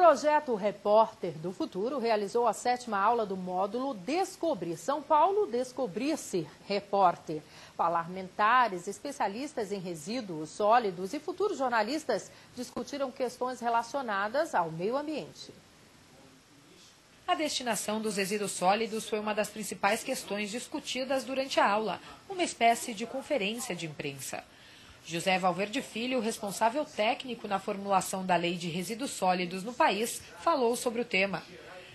Projeto Repórter do Futuro realizou a 7ª aula do módulo Descobrir São Paulo, Descobrir-se, Repórter. Parlamentares, especialistas em resíduos sólidos e futuros jornalistas discutiram questões relacionadas ao meio ambiente. A destinação dos resíduos sólidos foi uma das principais questões discutidas durante a aula, uma espécie de conferência de imprensa. José Valverde Filho, responsável técnico na formulação da Lei de Resíduos Sólidos no país, falou sobre o tema.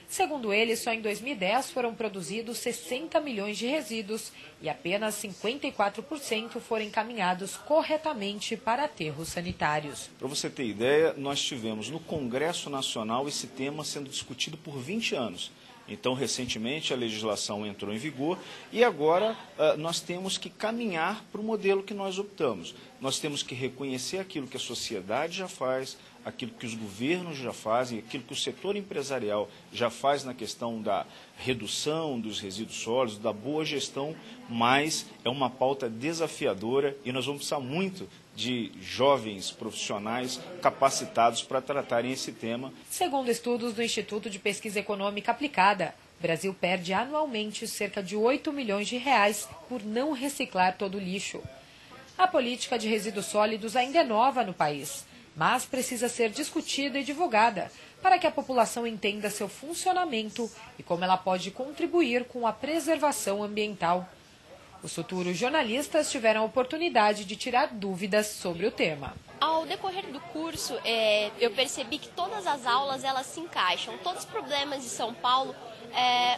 Segundo ele, só em 2010 foram produzidos 60 milhões de resíduos e apenas 54% foram encaminhados corretamente para aterros sanitários. Para você ter ideia, nós tivemos no Congresso Nacional esse tema sendo discutido por 20 anos. Então, recentemente, a legislação entrou em vigor e agora nós temos que caminhar para o modelo que nós optamos. Nós temos que reconhecer aquilo que a sociedade já faz, aquilo que os governos já fazem, aquilo que o setor empresarial já faz na questão da redução dos resíduos sólidos, da boa gestão, mas é uma pauta desafiadora e nós vamos precisar muito de jovens profissionais capacitados para tratarem esse tema. Segundo estudos do Instituto de Pesquisa Econômica Aplicada, o Brasil perde anualmente cerca de 8 milhões de reais por não reciclar todo o lixo. A política de resíduos sólidos ainda é nova no país, mas precisa ser discutida e divulgada para que a população entenda seu funcionamento e como ela pode contribuir com a preservação ambiental. Os futuros jornalistas tiveram a oportunidade de tirar dúvidas sobre o tema. Ao decorrer do curso, eu percebi que todas as aulas elas se encaixam. Todos os problemas de São Paulo,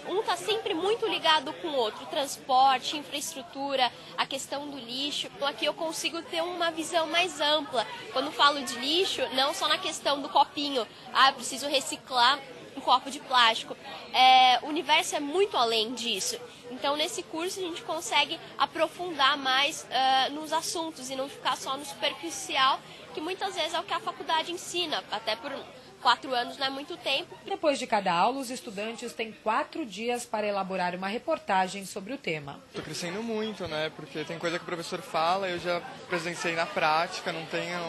um está sempre muito ligado com o outro. Transporte, infraestrutura, a questão do lixo. Aqui eu consigo ter uma visão mais ampla. Quando falo de lixo, não só na questão do copinho. Ah, eu preciso reciclar um copo de plástico. O universo é muito além disso. Então, nesse curso, a gente consegue aprofundar mais nos assuntos e não ficar só no superficial, que muitas vezes é o que a faculdade ensina, até por 4 anos não é muito tempo. Depois de cada aula, os estudantes têm 4 dias para elaborar uma reportagem sobre o tema. Estou crescendo muito, né? Porque tem coisa que o professor fala, eu já presenciei na prática, não tenho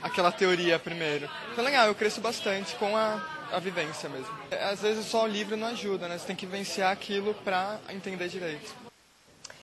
aquela teoria primeiro. Então, legal, eu cresço bastante com a vivência mesmo. Às vezes só o livro não ajuda, né? Você tem que vivenciar aquilo para entender direito.